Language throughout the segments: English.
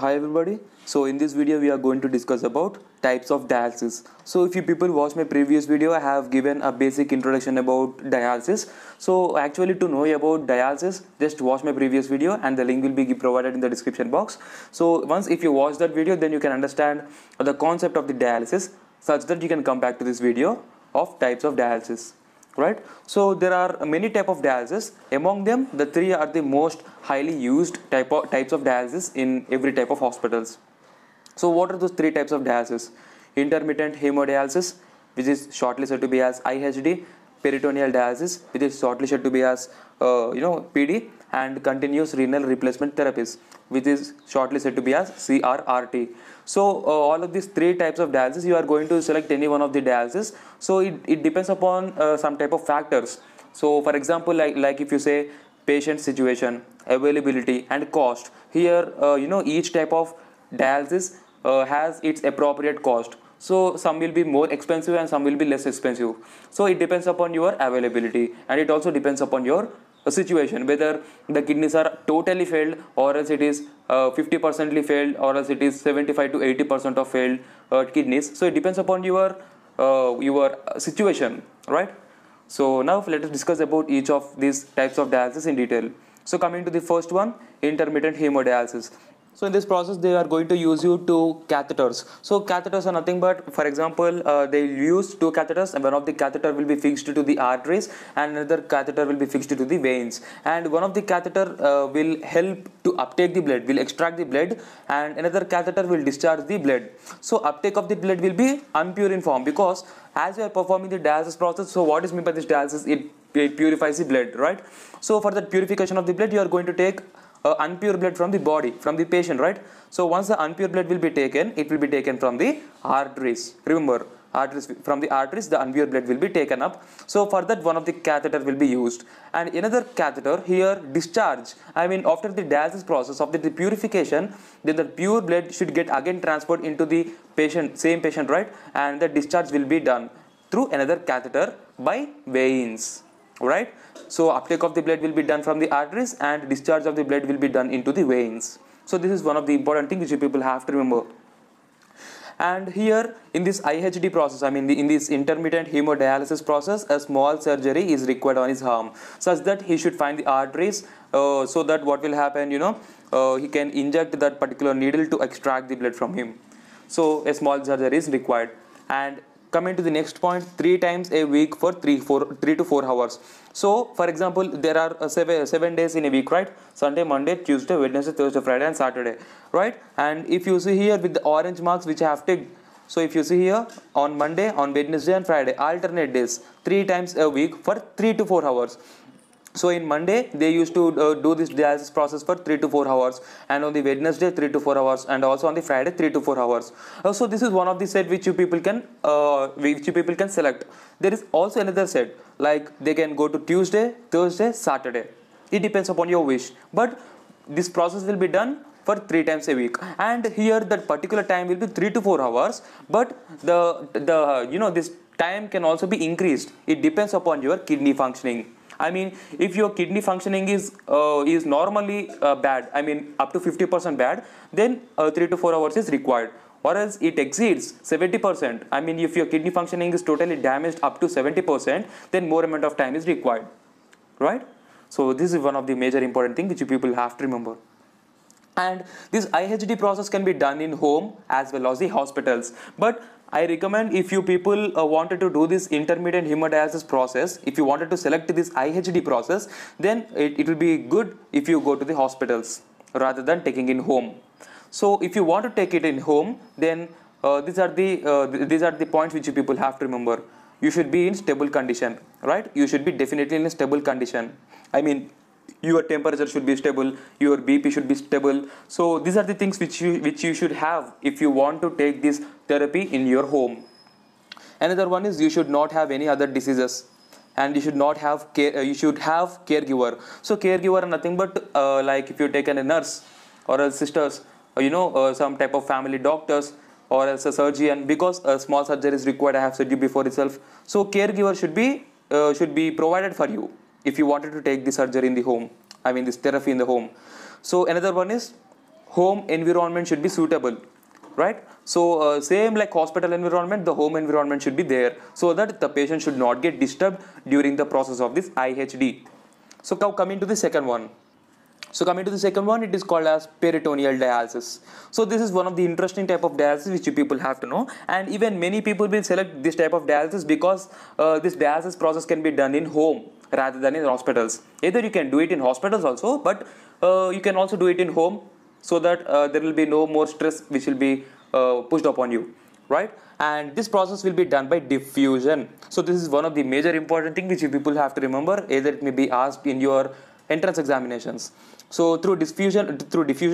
hi everybody. So in this video we are going to discuss about types of dialysis. So if you people watch my previous video, I have given a basic introduction about dialysis. So actually to know about dialysis, just watch my previous video and the link will be provided in the description box. So once if you watch that video, then you can understand the concept of the dialysis such that you can come back to this video of types of dialysis. Right, so there are many types of dialysis. Among them, the three are the most highly used types of dialysis in every type of hospitals. So what are those three types of dialysis? Intermittent hemodialysis, which is shortly said to be as IHD, peritoneal dialysis, which is shortly said to be as PD, and continuous renal replacement therapies, which is shortly said to be as CRRT. So all of these three types of dialysis, you are going to select any one of the dialysis. So it depends upon some type of factors. So for example, like if you say patient situation, availability and cost. Here each type of dialysis has its appropriate cost. So some will be more expensive and some will be less expensive. So it depends upon your availability, and it also depends upon your situation, whether the kidneys are totally failed, or else it is 50% failed, or else it is 75 to 80% of failed kidneys. So it depends upon your situation, right? So now let us discuss about each of these types of dialysis in detail. So coming to the first one, intermittent hemodialysis. So in this process, they are going to use you two catheters. So catheters are nothing but, for example, they use two catheters, and one of the catheter will be fixed to the arteries and another catheter will be fixed to the veins. And one of the catheter will help to uptake the blood, will extract the blood, and another catheter will discharge the blood. So uptake of the blood will be impure in form, because as you are performing the dialysis process, so what is meant by this dialysis? It purifies the blood, right? So for that purification of the blood, you are going to take unpure blood from the body, from the patient, right? So once the unpure blood will be taken, it will be taken from the arteries. Remember, from the arteries, the unpure blood will be taken up. So for that, one of the catheter will be used, and another catheter here discharge. I mean, after the dialysis process, after the purification, then the pure blood should get again transferred into the patient, same patient, right? And the discharge will be done through another catheter by veins. Right, so uptake of the blood will be done from the arteries and discharge of the blood will be done into the veins. So this is one of the important things which people have to remember. And here in this IHD process, I mean in this intermittent hemodialysis process, a small surgery is required on his arm, such that he should find the arteries, so that what will happen, he can inject that particular needle to extract the blood from him. So a small surgery is required. And coming to the next point, 3 times a week for 3 to 4 hours. So for example, there are 7 days in a week, right? Sunday, Monday, Tuesday, Wednesday, Thursday, Friday and Saturday, right? And if you see here with the orange marks which I have ticked, so if you see here, on Monday, on Wednesday and Friday, alternate days, 3 times a week for 3 to 4 hours. So in Monday, they used to do this dialysis process for 3 to 4 hours, and on the Wednesday 3 to 4 hours, and also on the Friday 3 to 4 hours. So this is one of the set which you people can select. There is also another set, like they can go to Tuesday, Thursday, Saturday. It depends upon your wish, but this process will be done for 3 times a week. And here that particular time will be 3 to 4 hours, but this time can also be increased. It depends upon your kidney functioning. I mean, if your kidney functioning is normally bad, I mean up to 50% bad, then 3 to 4 hours is required. Or else it exceeds 70%. I mean, if your kidney functioning is totally damaged up to 70%, then more amount of time is required. Right? So this is one of the major important things which you people have to remember. And this IHD process can be done in home as well as the hospitals. But I recommend, if you people wanted to do this intermittent hemodialysis process, if you wanted to select this IHD process, then it will be good if you go to the hospitals rather than taking in home. So if you want to take it in home, then these are the points which you people have to remember. You should be in stable condition, right? You should be definitely in a stable condition. I mean, your temperature should be stable, your BP should be stable. So these are the things which you should have if you want to take this therapy in your home. Another one is, you should not have any other diseases, and you should not have caregiver. So caregiver are nothing but like if you take a nurse, or else sisters, or some type of family doctors, or else a surgeon, because a small surgery is required. I have said you before itself. So caregiver should be provided for you if you wanted to take the surgery in the home, I mean this therapy in the home. So another one is home environment should be suitable, right? So same like hospital environment, the home environment should be there so that the patient should not get disturbed during the process of this IHD. So coming to the second one. So coming to the second one, it is called as peritoneal dialysis. So this is one of the interesting type of dialysis which you people have to know, and even many people will select this type of dialysis because this dialysis process can be done in home rather than in hospitals. Either you can do it in hospitals also, but you can also do it in home so that there will be no more stress which will be pushed upon you, right? And this process will be done by diffusion. So this is one of the major important thing which you people have to remember, either it may be asked in your entrance examinations. So through diffusion method, this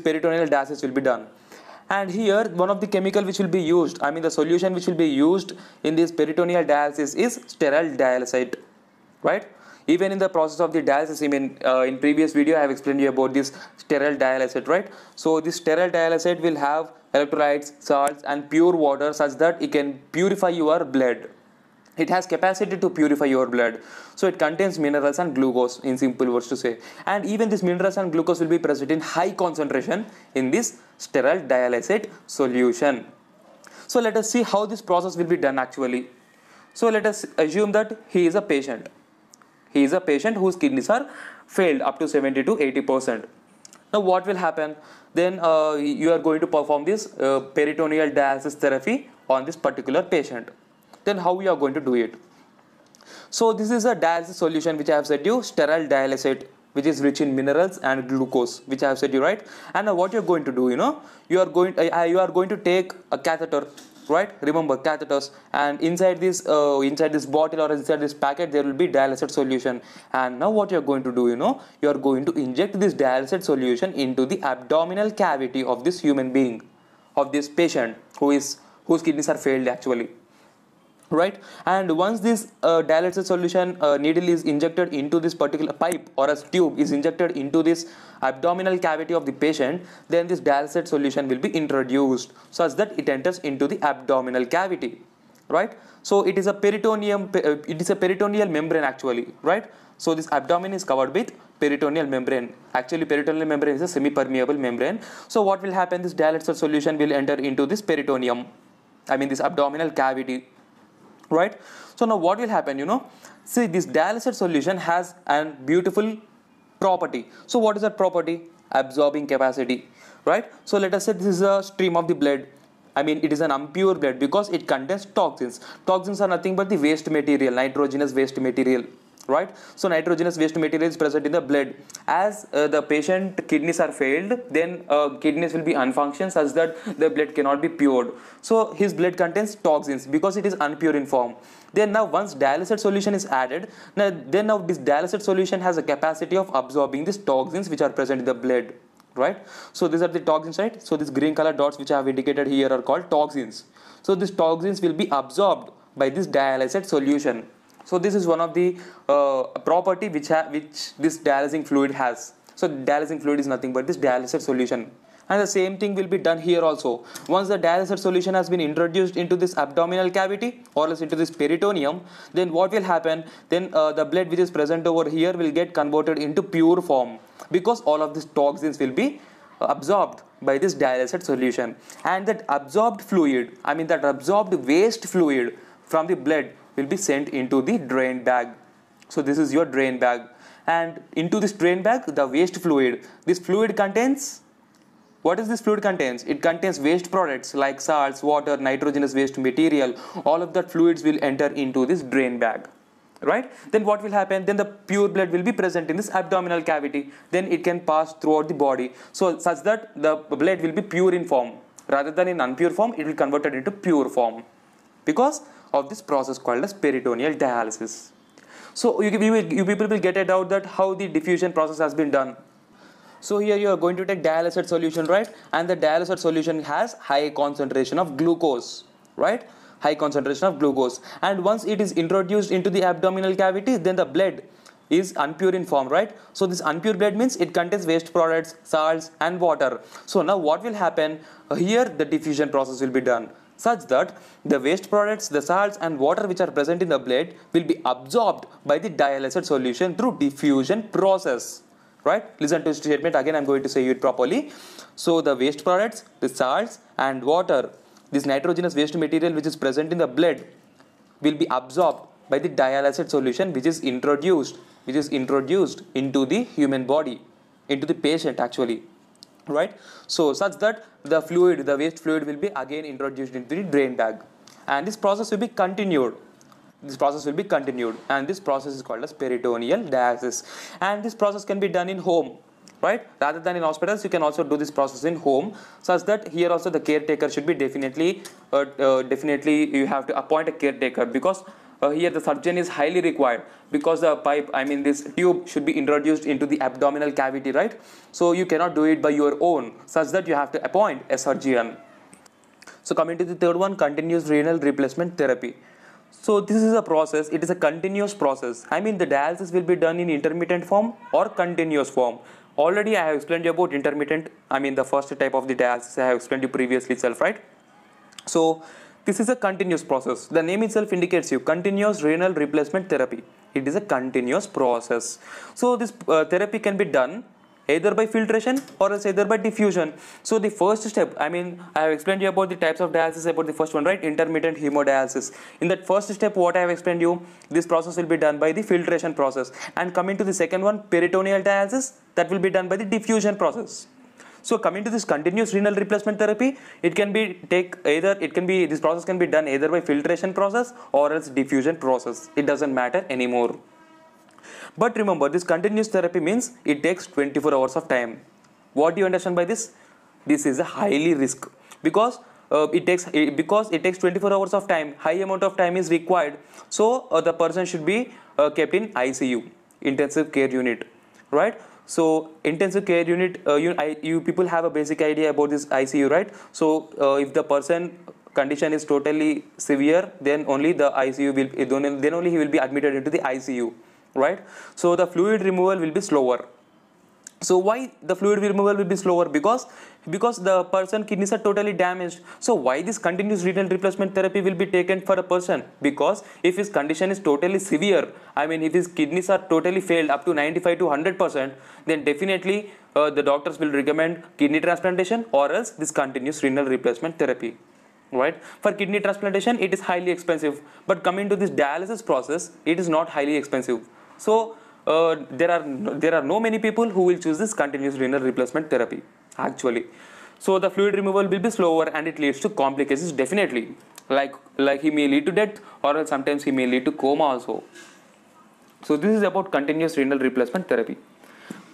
peritoneal dialysis will be done. And here one of the chemical which will be used, I mean the solution which will be used in this peritoneal dialysis is sterile dialysate, right? Even in the process of the dialysis, I mean in previous video I have explained you about this sterile dialysate, right? So this sterile dialysate will have electrolytes, salts and pure water such that it can purify your blood. It has capacity to purify your blood. So it contains minerals and glucose, in simple words to say. And even these minerals and glucose will be present in high concentration in this sterile dialysate solution. So let us see how this process will be done actually. So let us assume that he is a patient. He is a patient whose kidneys are failed up to 70 to 80%. Now what will happen? Then you are going to perform this peritoneal dialysis therapy on this particular patient. Then how we are going to do it? So this is a dialysis solution which I have said you, sterile dialysate, which is rich in minerals and glucose, which I have said you, right? And what you are going to do, you know, you are going to take a catheter, right? Remember catheters, and inside this bottle or inside this packet there will be dialysate solution. And now what you are going to do, you know, you are going to inject this dialysate solution into the abdominal cavity of this human being, of this patient whose kidneys are failed actually. Right, and once this dialysate solution needle is injected into this particular pipe or a tube is injected into this abdominal cavity of the patient, then this dialysate solution will be introduced such that it enters into the abdominal cavity, right? So it is a peritoneal membrane actually, right? So this abdomen is covered with peritoneal membrane. Actually peritoneal membrane is a semi-permeable membrane. So what will happen? This dialysate solution will enter into this peritoneum, I mean this abdominal cavity. Right, so now what will happen, you know, see this dialysate solution has a beautiful property. So what is that property? Absorbing capacity, right? So let us say this is a stream of the blood, I mean it is an impure blood because it contains toxins. Toxins are nothing but the waste material, nitrogenous waste material, right? So nitrogenous waste material is present in the blood. As the patient kidneys are failed, then kidneys will be unfunctioned such that the blood cannot be pured. So his blood contains toxins because it is unpure in form. Then now once dialysate solution is added, then this dialysate solution has a capacity of absorbing these toxins which are present in the blood, right? So these are the toxins, right? So these green color dots which I have indicated here are called toxins. So these toxins will be absorbed by this dialysate solution. So this is one of the property which this dialysing fluid has. So dialysing fluid is nothing but this dialysate solution. And the same thing will be done here also. Once the dialysate solution has been introduced into this abdominal cavity or else into this peritoneum, then what will happen? Then the blood which is present over here will get converted into pure form because all of these toxins will be absorbed by this dialysate solution. And that absorbed fluid, I mean that absorbed waste fluid from the blood will be sent into the drain bag. So this is your drain bag, and into this drain bag the waste fluid, this fluid contains, what is this fluid contains? It contains waste products like salts, water, nitrogenous waste material. All of that fluids will enter into this drain bag, right? Then what will happen? Then the pure blood will be present in this abdominal cavity. Then it can pass throughout the body, so such that the blood will be pure in form rather than in impure form. It will convert it into pure form because of this process called as peritoneal dialysis. So you people will get it out that how the diffusion process has been done. So here you are going to take dialysate solution, right? And the dialysate solution has high concentration of glucose, right? High concentration of glucose. And once it is introduced into the abdominal cavity, then the blood is unpure in form, right? So this unpure blood means it contains waste products, salts and water. So now what will happen? Here the diffusion process will be done. such that the waste products, the salts and water which are present in the blood will be absorbed by the dialysate solution through diffusion process. Right? Listen to this statement again, I am going to say it properly. So the waste products, the salts and water, this nitrogenous waste material which is present in the blood will be absorbed by the dialysate solution which is introduced into the human body, into the patient actually. Right? So such that the fluid, the waste fluid will be again introduced into the drain bag, and this process will be continued. And this process is called as peritoneal dialysis, and this process can be done in home, right? Rather than in hospitals, you can also do this process in home, such that here also the caretaker should be definitely you have to appoint a caretaker, because here the surgeon is highly required, because the pipe, I mean this tube should be introduced into the abdominal cavity, right? So you cannot do it by your own, such that you have to appoint a surgeon. So coming to the third one, continuous renal replacement therapy. So this is a process, it is a continuous process. I mean the dialysis will be done in intermittent form or continuous form. Already I have explained you about intermittent, I mean the first type of the dialysis I have explained you previously itself, right? So this is a continuous process. The name itself indicates you, continuous renal replacement therapy. It is a continuous process. So this therapy can be done either by filtration or else either by diffusion. So the first step, I mean I have explained you about the types of dialysis, about the first one, right? Intermittent hemodialysis. In that first step what I have explained you, this process will be done by the filtration process. And coming to the second one, peritoneal dialysis, that will be done by the diffusion process. So coming to this continuous renal replacement therapy, this process can be done either by filtration process or else diffusion process. It doesn't matter anymore. But remember, this continuous therapy means it takes 24 hours of time. What do you understand by this? This is a highly risk, because it takes 24 hours of time. High amount of time is required. So the person should be kept in ICU, intensive care unit, right? So intensive care unit, you people have a basic idea about this ICU, right? So if the person condition is totally severe, then only the ICU will, then only he will be admitted into the ICU. Right? So the fluid removal will be slower. So why the fluid removal will be slower? Because the person kidneys are totally damaged. So why this continuous renal replacement therapy will be taken for a person? Because if his condition is totally severe, I mean if his kidneys are totally failed up to 95% to 100%, then definitely the doctors will recommend kidney transplantation or else this continuous renal replacement therapy. Right? For kidney transplantation it is highly expensive, but coming to this dialysis process it is not highly expensive. So there are no many people who will choose this continuous renal replacement therapy actually. So the fluid removal will be slower and it leads to complications definitely, like he may lead to death or sometimes he may lead to coma also. So this is about continuous renal replacement therapy.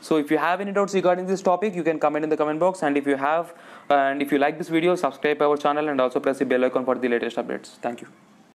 So if you have any doubts regarding this topic, you can comment in the comment box, and if you like this video, subscribe our channel and also press the bell icon for the latest updates. Thank you.